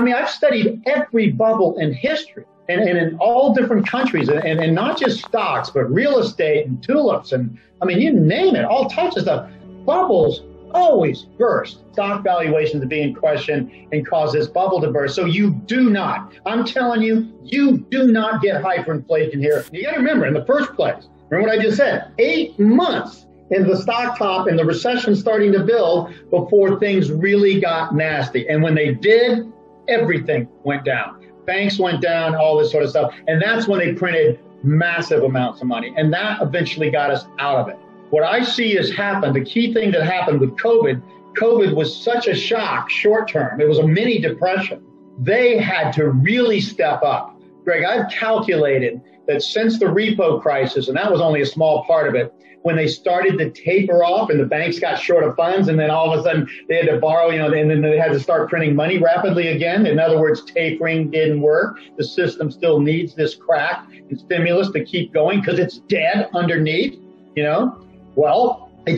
I mean, I've studied every bubble in history and in all different countries, and not just stocks, but real estate and tulips. And I mean, you name it, all types of stuff. Bubbles always burst. Stock valuations are being questioned and cause this bubble to burst. So you do not, I'm telling you, you do not get hyperinflation here. You got to remember, in the first place, remember what I just said, 8 months in the stock top and the recession starting to build before things really got nasty. And when they did, everything went down. Banks went down, all this sort of stuff. And that's when they printed massive amounts of money. And that eventually got us out of it. What I see has happened, the key thing that happened with COVID, COVID was such a shock short term. It was a mini depression. They had to really step up. Greg, I've calculated that since the repo crisis, and that was only a small part of it, when they started to taper off and the banks got short of funds, and then all of a sudden they had to borrow, you know, and then they had to start printing money rapidly again. In other words, tapering didn't work. The system still needs this crack and stimulus to keep going because it's dead underneath, you know? Well, it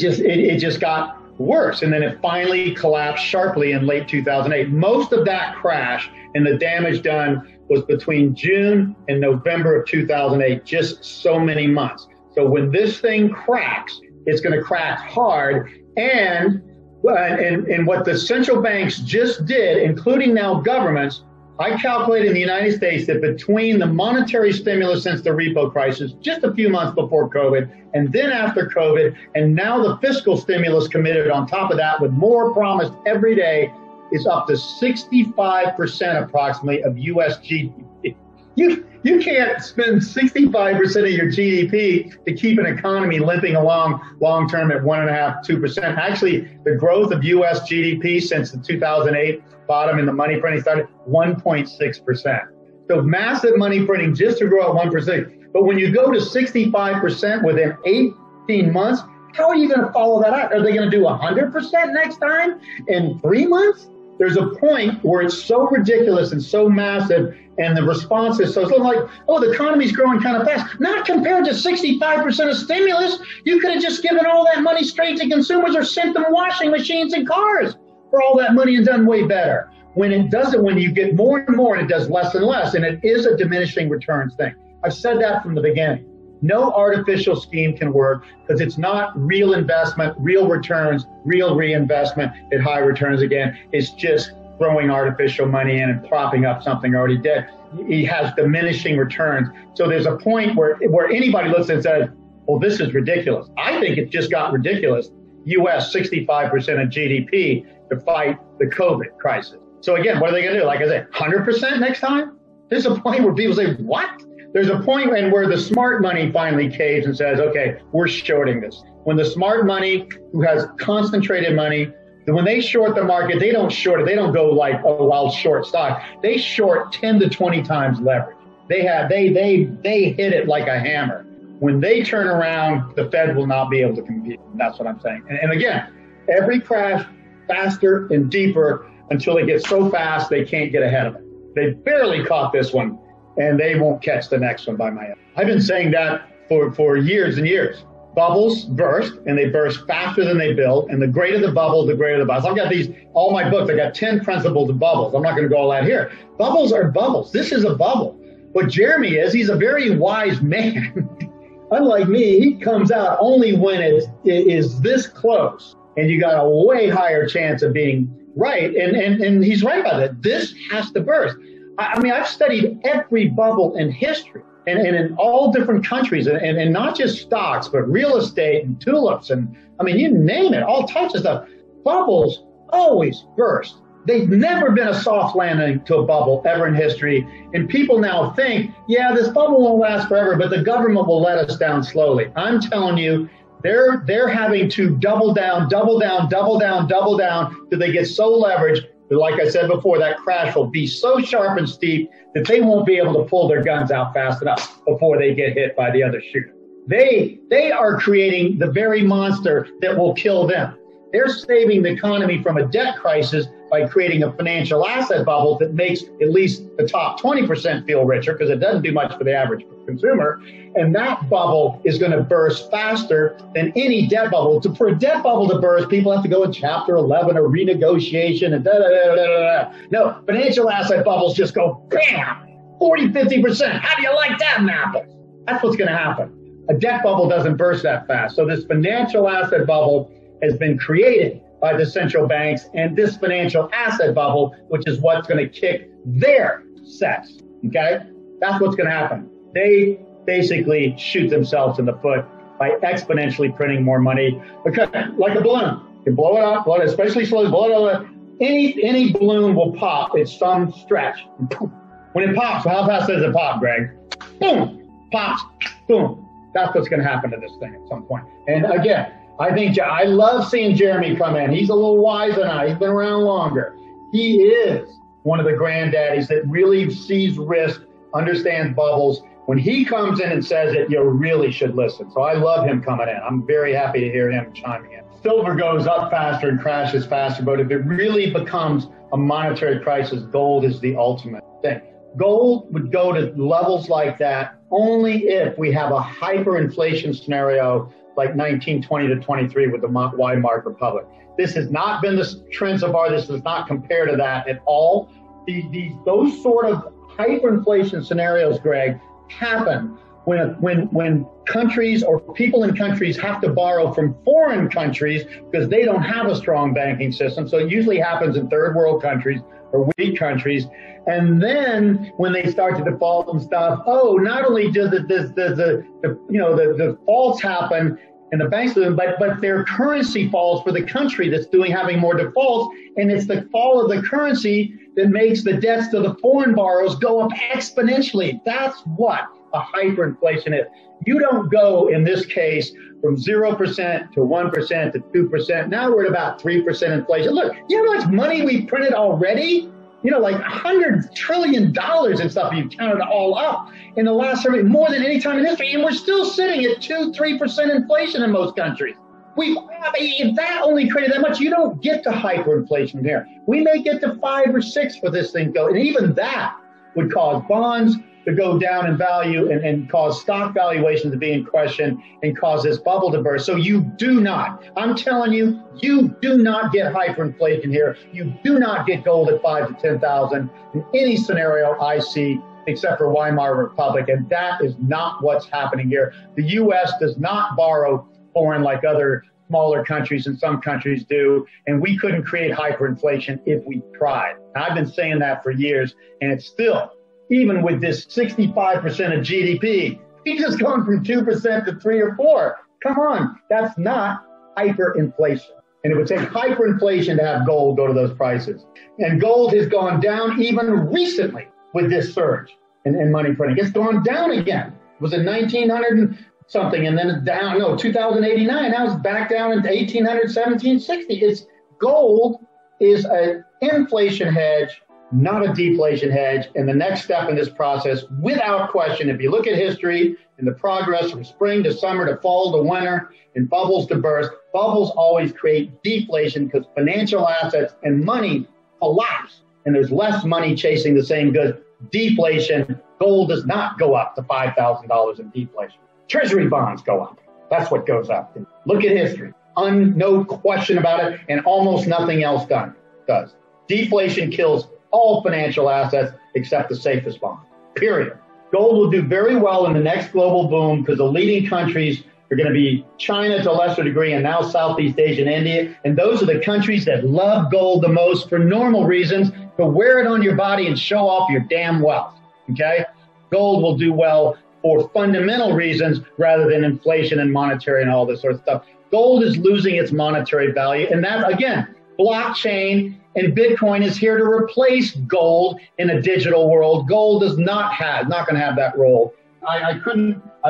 just got worse. And then it finally collapsed sharply in late 2008. Most of that crash and the damage done was between June and November of 2008, just so many months. So when this thing cracks, it's going to crack hard. And what the central banks just did, including now governments, I calculated in the United States that between the monetary stimulus since the repo crisis, just a few months before COVID, and then after COVID, and now the fiscal stimulus committed on top of that with more promised every day, is up to 65% approximately of U.S. GDP. You can't spend 65% of your GDP to keep an economy limping along long term at 1.5–2%. Actually, the growth of U.S. GDP since the 2008 bottom in the money printing started 1.6%. So massive money printing just to grow at 1%. But when you go to 65% within 18 months, how are you going to follow that up? Are they going to do 100% next time in 3 months? There's a point where it's so ridiculous and so massive, and the response is so like, oh, the economy's growing kind of fast. Not compared to 65% of stimulus. You could have just given all that money straight to consumers or sent them washing machines and cars for all that money and done way better. When it doesn't, when you get more and more and it does less and less, and it is a diminishing returns thing. I've said that from the beginning. No artificial scheme can work because it's not real investment, real returns, real reinvestment at high returns again. It's just throwing artificial money in and propping up something already dead. It has diminishing returns. So there's a point where anybody looks and says, well, this is ridiculous. I think it just got ridiculous. U.S. 65% of GDP to fight the COVID crisis. So again, what are they going to do? Like I said, 100% next time? There's a point where people say, what? There's a point where the smart money finally caves and says, okay, we're shorting this. When the smart money, who has concentrated money, when they short the market, they don't short it. They don't go like, oh, I'll short stock. They short 10 to 20 times leverage. They hit it like a hammer. When they turn around, the Fed will not be able to compete. That's what I'm saying. And again, every crash faster and deeper until it gets so fast they can't get ahead of it. They barely caught this one, and they won't catch the next one by my end. I've been saying that for years and years. Bubbles burst, and they burst faster than they build, and the greater the bubble, the greater the buzz. I've got these, all my books, I've got 10 principles of bubbles. I'm not going to go all out here. Bubbles are bubbles. This is a bubble. What Jeremy is, he's a very wise man. Unlike me, he comes out only when it is this close, and you got a way higher chance of being right, and he's right about that. This has to burst. I mean, I've studied every bubble in history and in all different countries and not just stocks, but real estate and tulips. And I mean, you name it, all types of stuff. Bubbles always burst. They've never been a soft landing to a bubble ever in history. And people now think, yeah, this bubble won't last forever, but the government will let us down slowly. I'm telling you, they're having to double down till they get so leveraged. Like I said before, that crash will be so sharp and steep that they won't be able to pull their guns out fast enough before they get hit by the other shooter. They are creating the very monster that will kill them. They're saving the economy from a debt crisis by creating a financial asset bubble that makes at least the top 20% feel richer, because it doesn't do much for the average consumer. And that bubble is going to burst faster than any debt bubble. For a debt bubble to burst, people have to go in Chapter 11 or renegotiation and No, financial asset bubbles just go bam, 40, 50%. How do you like that in Apple? That's what's going to happen. A debt bubble doesn't burst that fast. So this financial asset bubble has been created by the central banks, and this financial asset bubble, which is what's going to kick their sets, okay? That's what's going to happen. They basically shoot themselves in the foot by exponentially printing more money, because like a balloon, you blow it up, blow it, especially slow, blow it up. Any balloon will pop at some stretch. When it pops, how fast does it pop, Greg? Boom, pops, boom. That's what's going to happen to this thing at some point. And again, I love seeing Jeremy come in. He's a little wiser now. He's been around longer. He is one of the granddaddies that really sees risk, understands bubbles. When he comes in and says it, you really should listen. So I love him coming in. I'm very happy to hear him chiming in. Silver goes up faster and crashes faster, but if it really becomes a monetary crisis, gold is the ultimate thing. Gold would go to levels like that only if we have a hyperinflation scenario like 1920 to 23 with the Weimar Republic. This has not been the trend so far. This does not compare to that at all. Those sort of hyperinflation scenarios, Greg, happen when countries or people in countries have to borrow from foreign countries because they don't have a strong banking system. So it usually happens in third world countries or weak countries. And then when they start to default and stuff, oh, not only does the defaults happen and the banks do them, but their currency falls for the country that's having more defaults, and it's the fall of the currency that makes the debts to the foreign borrowers go up exponentially. That's what a hyperinflation is. You don't go, in this case, from 0% to 1% to 2%. Now we're at about 3% inflation. Look, you know how much money we printed already? You know, like $100 trillion and stuff. You've counted it all up in the last survey, more than any time in history. And we're still sitting at 2-3% inflation in most countries. If that only created that much, you don't get to hyperinflation here. We may get to 5 or 6 for this thing go. And even that would cause bonds to go down in value and cause stock valuations to be in question and cause this bubble to burst. So you do not, I'm telling you, you do not get hyperinflation here. You do not get gold at 5 to 10,000 in any scenario I see, except for Weimar Republic. And that is not what's happening here. The U.S. does not borrow foreign like other smaller countries, and some countries do, and we couldn't create hyperinflation if we tried. And I've been saying that for years, and it's still, even with this 65% of GDP, we've just gone from 2% to 3 or 4. Come on, that's not hyperinflation. And it would take hyperinflation to have gold go to those prices. And gold has gone down even recently with this surge in money printing. It's gone down again. It was in 1900 and something, and then it's down, no, 2089. Now it's back down into 1800, 1760. It's gold is an inflation hedge, not a deflation hedge. And the next step in this process, without question, if you look at history and the progress from spring to summer to fall to winter and bubbles to burst, bubbles always create deflation because financial assets and money collapse and there's less money chasing the same goods. Deflation, gold does not go up to $5,000 in deflation. Treasury bonds go up. That's what goes up. Look at history. No question about it, and almost nothing else does. Deflation kills all financial assets except the safest bond, period. Gold will do very well in the next global boom because the leading countries are going to be China to a lesser degree and now Southeast Asia and India. And those are the countries that love gold the most for normal reasons, to wear it on your body and show off your damn wealth, okay? Gold will do well for fundamental reasons rather than inflation and monetary and all this sort of stuff. Gold is losing its monetary value. And that, again, blockchain and Bitcoin is here to replace gold in a digital world. Gold does not going to have that role. I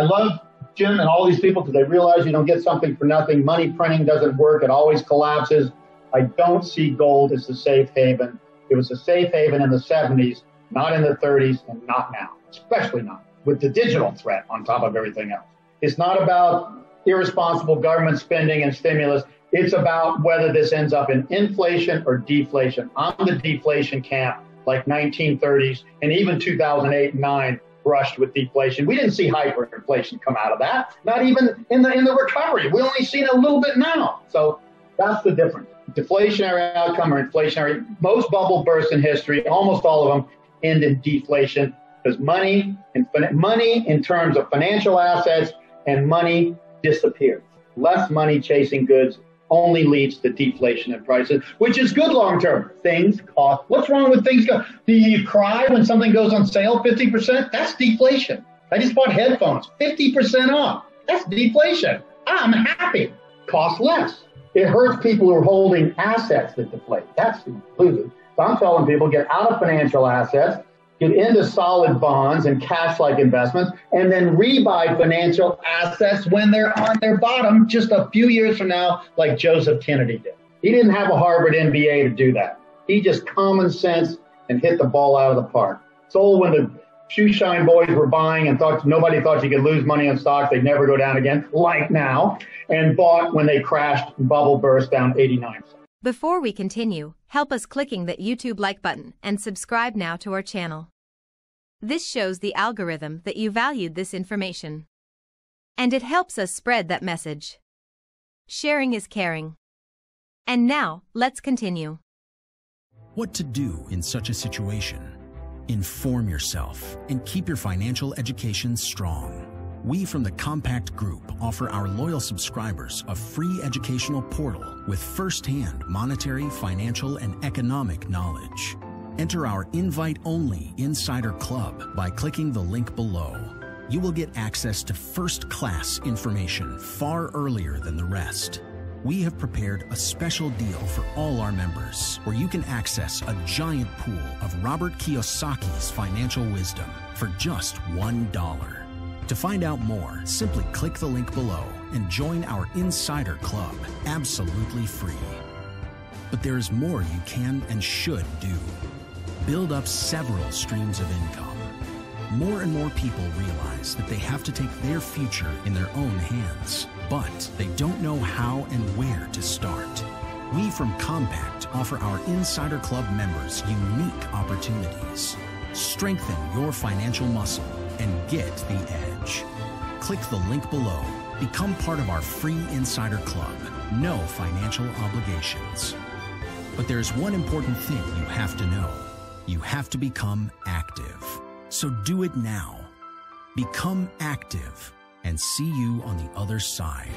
love Jim and all these people because they realize you don't get something for nothing. Money printing doesn't work. It always collapses. I don't see gold as the safe haven. It was a safe haven in the 70s, not in the 30s, and not now, especially not with the digital threat on top of everything else. It's not about irresponsible government spending and stimulus. It's about whether this ends up in inflation or deflation. I'm the deflation camp, like 1930s and even 2008 and 9 brushed with deflation. We didn't see hyperinflation come out of that, not even in the recovery. We only seen a little bit now. So that's the difference. Deflationary outcome or inflationary. Most bubble bursts in history, almost all of them, end in deflation because money in terms of financial assets and money disappears. Less money chasing goods only leads to deflation in prices, which is good long term. Things cost. What's wrong with things? Do you cry when something goes on sale 50%? That's deflation. I just bought headphones 50% off. That's deflation. I'm happy. Cost less. It hurts people who are holding assets that deflate. That's included. So I'm telling people get out of financial assets, get into solid bonds and cash-like investments, and then rebuy financial assets when they're on their bottom just a few years from now, like Joseph Kennedy did. He didn't have a Harvard MBA to do that. He just common sense and hit the ball out of the park. So when the shoeshine boys were buying and nobody thought you could lose money on stocks, they'd never go down again, like now, and bought when they crashed and bubble burst down 89%. Before we continue, help us clicking that YouTube like button and subscribe now to our channel. This shows the algorithm that you valued this information, and it helps us spread that message. Sharing is caring. And now, let's continue. What to do in such a situation? Inform yourself and keep your financial education strong. We from the Compact Group offer our loyal subscribers a free educational portal with first-hand monetary, financial, and economic knowledge. Enter our invite-only Insider Club by clicking the link below. You will get access to first-class information far earlier than the rest. We have prepared a special deal for all our members where you can access a giant pool of Robert Kiyosaki's financial wisdom for just $1. To find out more, simply click the link below and join our Insider Club absolutely free. But there is more you can and should do. Build up several streams of income. More and more people realize that they have to take their future in their own hands, but they don't know how and where to start. We from Compact offer our Insider Club members unique opportunities. Strengthen your financial muscle and get the edge. Click the link below. Become part of our free Insider Club. No financial obligations. But there's one important thing you have to know. You have to become active. So do it now. Become active and see you on the other side.